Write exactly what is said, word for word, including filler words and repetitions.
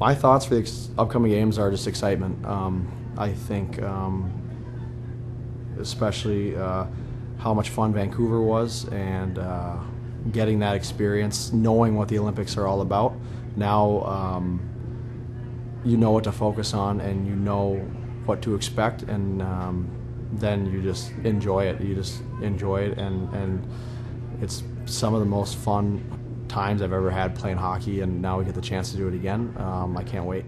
My thoughts for the upcoming games are just excitement. Um, I think um, especially uh, how much fun Vancouver was, and uh, getting that experience, knowing what the Olympics are all about. Now um, you know what to focus on and you know what to expect, and um, then you just enjoy it. You just enjoy it, and, and it's some of the most fun times I've ever had playing hockey, and now we get the chance to do it again. Um, I can't wait.